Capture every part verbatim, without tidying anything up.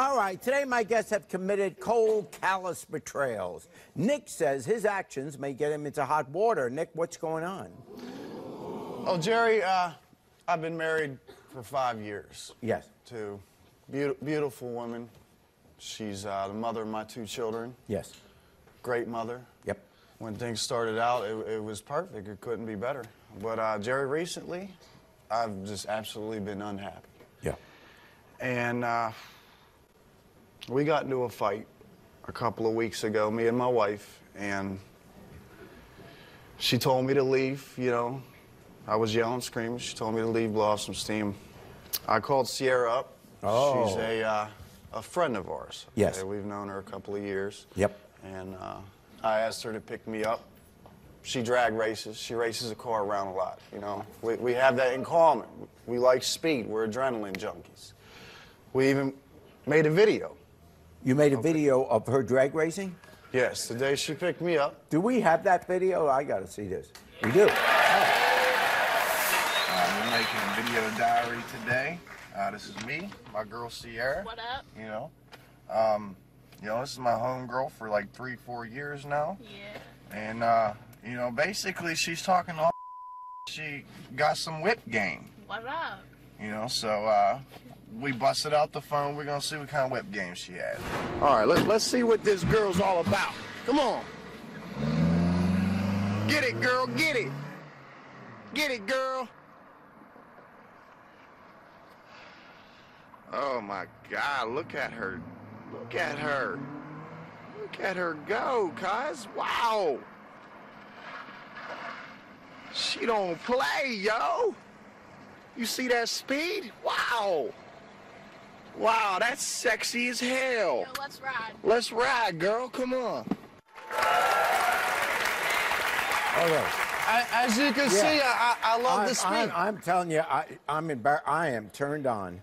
All right, today my guests have committed cold, callous betrayals. Nick says his actions may get him into hot water. Nick, what's going on? Oh, Jerry, uh, I've been married for five years. Yes. To a be beautiful woman. She's uh, the mother of my two children. Yes. Great mother. Yep. When things started out, it, it was perfect. It couldn't be better. But, uh, Jerry, recently, I've just absolutely been unhappy. Yeah. And uh, we got into a fight a couple of weeks ago, me and my wife, and she told me to leave, you know. I was yelling, screaming. She told me to leave, blow off some steam. I called Sierra up. Oh. She's a, uh, a friend of ours. Yes. Okay? We've known her a couple of years. Yep. And uh, I asked her to pick me up. She drag races. She races a car around a lot, you know. We, we have that in common. We like speed. We're adrenaline junkies. We even made a video. You made a okay. video of her drag racing? Yes, the day she picked me up. Do we have that video? I got to see this. We do. Oh. Uh, we're making a video diary today. Uh, this is me, my girl Sierra. What up? You know, um, you know, this is my homegirl for like three, four years now. Yeah. And uh, you know, basically, she's talking all. She got some whip game. What up? You know, so uh, we busted out the phone. We're gonna see what kind of whip game she has. All right, let's let's see what this girl's all about. Come on. Get it, girl. Get it. Get it, girl. Oh, my God, look at her. Look at her. Look at her go, cuz. Wow. She don't play, yo. You see that speed? Wow. Wow, that's sexy as hell. Yo, let's ride. Let's ride, girl. Come on. All right. I, as you can yeah. see, I, I love I'm, the speed. I'm, I'm telling you, I, I'm embar I am turned on.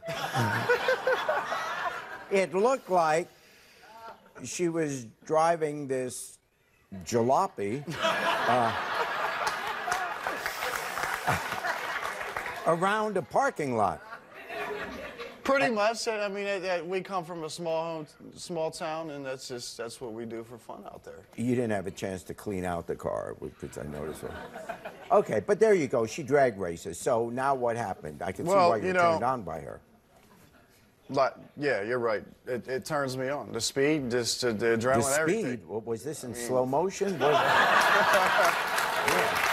It looked like she was driving this jalopy uh, around a parking lot. Pretty much. I mean, it, it, we come from a small home, small town, and that's just that's what we do for fun out there. You didn't have a chance to clean out the car, because I noticed it. Okay, but there you go. She drag races. So now what happened? I can well, see why you're you know, turned on by her. Like, yeah, you're right. It, it turns me on. The speed, just the, the adrenaline, the speed. Everything. What was this in I mean, slow motion? Was yeah.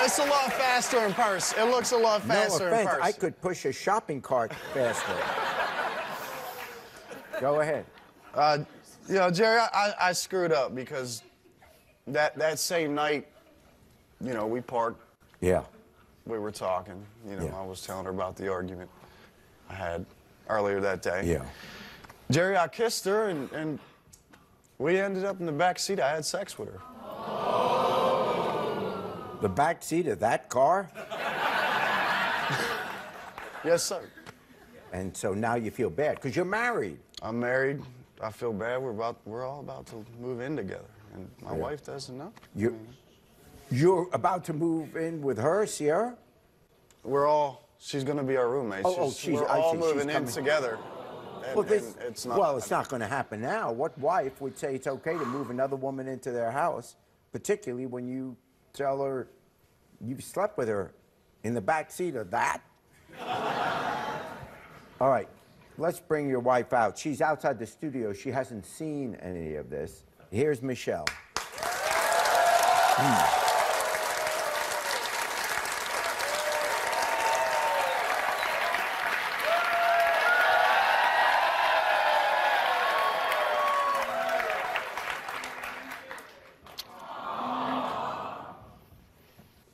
It's a lot faster in person. It looks a lot faster no offense, in person. I could push a shopping cart faster. Go ahead. Uh, you know, Jerry, I, I screwed up because that that same night, you know, we parked. Yeah. We were talking. You know, yeah. I was telling her about the argument I had earlier that day. Yeah. Jerry, I kissed her, and, and we ended up in the back seat. I had sex with her. The back seat of that car? Yes, sir. And so now you feel bad because you're married. I'm married. I feel bad. We're about. We're all about to move in together, and my yeah. wife doesn't know. You, I mean, you're about to move in with her, Sierra? We're all. She's going to be our roommate. Oh, oh she's. We're I all see, moving she's in together. And, well, this, and it's not. Well, it's not going to happen now. What wife would say it's okay to move another woman into their house, particularly when you? Tell her you've slept with her in the back seat of that. All right, let's bring your wife out. She's outside the studio. She hasn't seen any of this. Here's Michelle.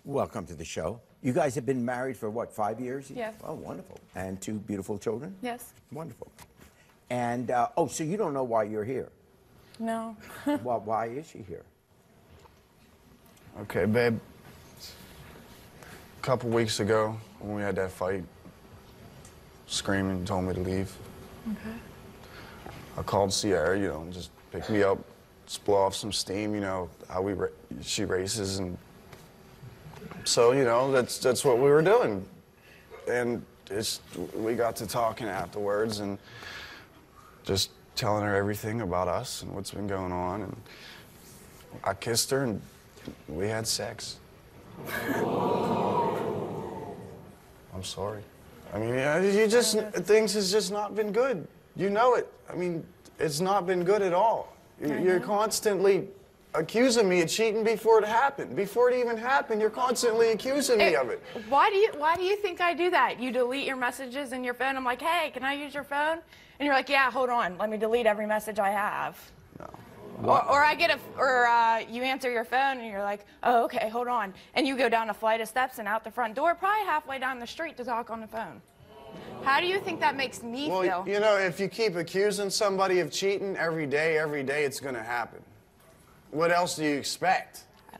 Welcome to the show. You guys have been married for, what, five years? Yes. Oh, wonderful. And two beautiful children? Yes. Wonderful. And, uh, oh, so you don't know why you're here? No. Well, why is she here? Okay, babe. A couple weeks ago, when we had that fight, screaming, told me to leave. Okay. I called Sierra, you know, just pick me up, just blow off some steam, you know, how we ra she races and... So, you know, that's that's what we were doing. And it's, we got to talking afterwards and just telling her everything about us and what's been going on. And I kissed her and we had sex. I'm sorry. I mean, you just, things has just not been good. You know it. I mean, it's not been good at all. You're, you're constantly accusing me of cheating before it happened. Before it even happened, you're constantly accusing me it, of it. Why do you Why do you think I do that? You delete your messages in your phone. I'm like, hey, can I use your phone? And you're like, yeah, hold on. Let me delete every message I have. No. Or, or I get a, or uh, you answer your phone and you're like, oh, okay, hold on. And you go down a flight of steps and out the front door, probably halfway down the street to talk on the phone. How do you think that makes me well, feel? Well, you know, if you keep accusing somebody of cheating every day, every day, it's going to happen. What else do you expect? I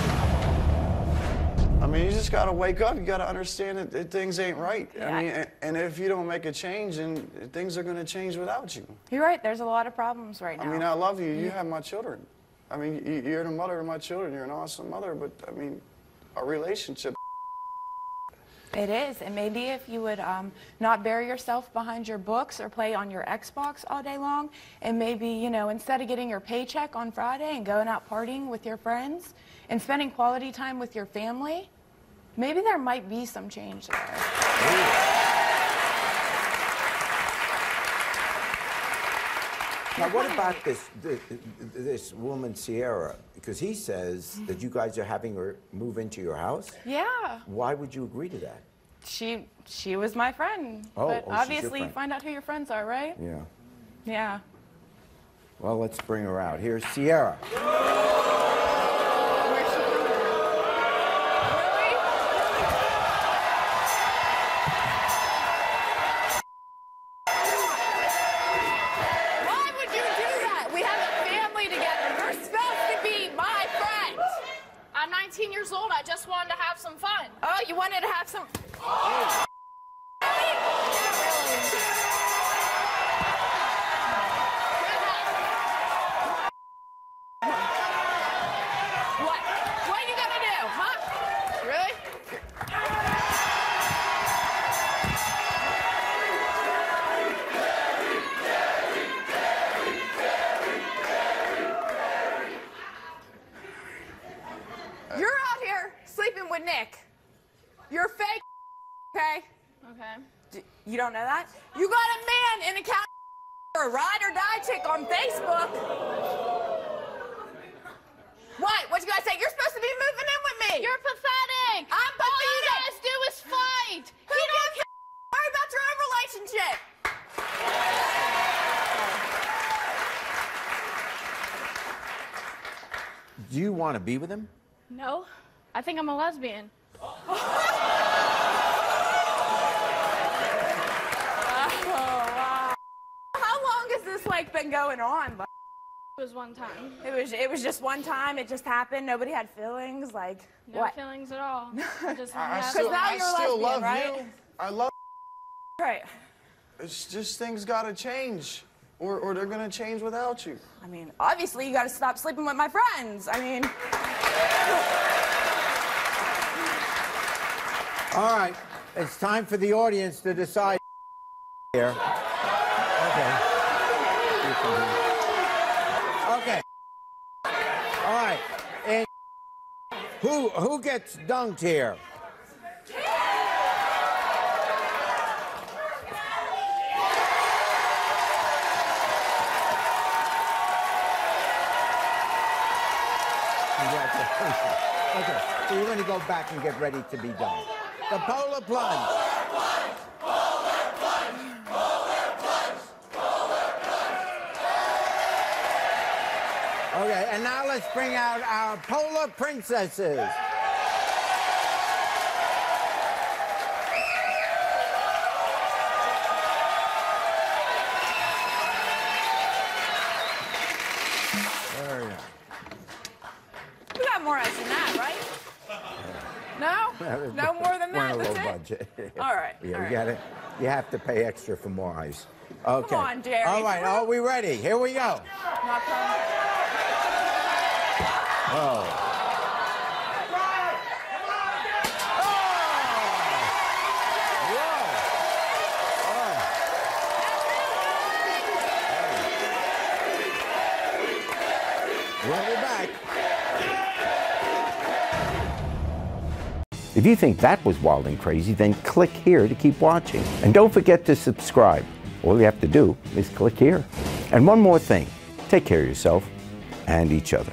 don't know. I mean, you just got to wake up. You got to understand that, that things ain't right. Yeah. I mean, and, and if you don't make a change, then things are going to change without you. You're right. There's a lot of problems right now. I mean, I love you. You have my children. I mean, you're the mother of my children. You're an awesome mother, but, I mean, our relationship. It is, and maybe if you would um, not bury yourself behind your books or play on your Xbox all day long, and maybe, you know, instead of getting your paycheck on Friday and going out partying with your friends and spending quality time with your family, maybe there might be some change there. Now, what about this, this, this woman, Sierra? Because he says that you guys are having her move into your house? Yeah. Why would you agree to that? She she was my friend. Oh, but oh, obviously you find out who your friends are, right? Yeah. Yeah. Well, let's bring her out. Here's Sierra. Old, I just wanted to have some fun. Oh, you wanted to have some... Oh. What? What are you gonna do, huh? Really? With Nick. You're fake, okay? Okay. D you don't know that? You got a man in a county for a ride or die chick on Facebook. What? What you guys say? You're supposed to be moving in with me. You're pathetic. I'm pathetic. All you guys do is fight. Who you don't care? Worry about your own relationship. Do you want to be with him? No. I think I'm a lesbian. Oh, wow. How long has this, like, been going on? Like? It was one time. It was, it was just one time? It just happened? Nobody had feelings? Like, no what? feelings at all. Just I, I still, now I you're still lesbian, love right? you. I love Right. It's just things gotta change. Or, or they're gonna change without you. I mean, obviously, you gotta stop sleeping with my friends. I mean... All right, it's time for the audience to decide here. Okay. Okay. All right. And who who gets dunked here? Congratulations. Okay, so you're going to go back and get ready to be dunked. The polar plunge. Polar plunge. Polar plunge. Polar plunge. Polar plunge. Okay, and now let's bring out our polar princesses. There we go. We got more eyes than that, right? No? No more than that? We're That's a low it? budget. All right. Yeah, all right. You, gotta, you have to pay extra for more ice. Okay. Come on, Jerry. All right. Are we ready? Here we go. Not oh. Whoa. If you think that was wild and crazy, then click here to keep watching. And don't forget to subscribe. All you have to do is click here. And one more thing, take care of yourself and each other.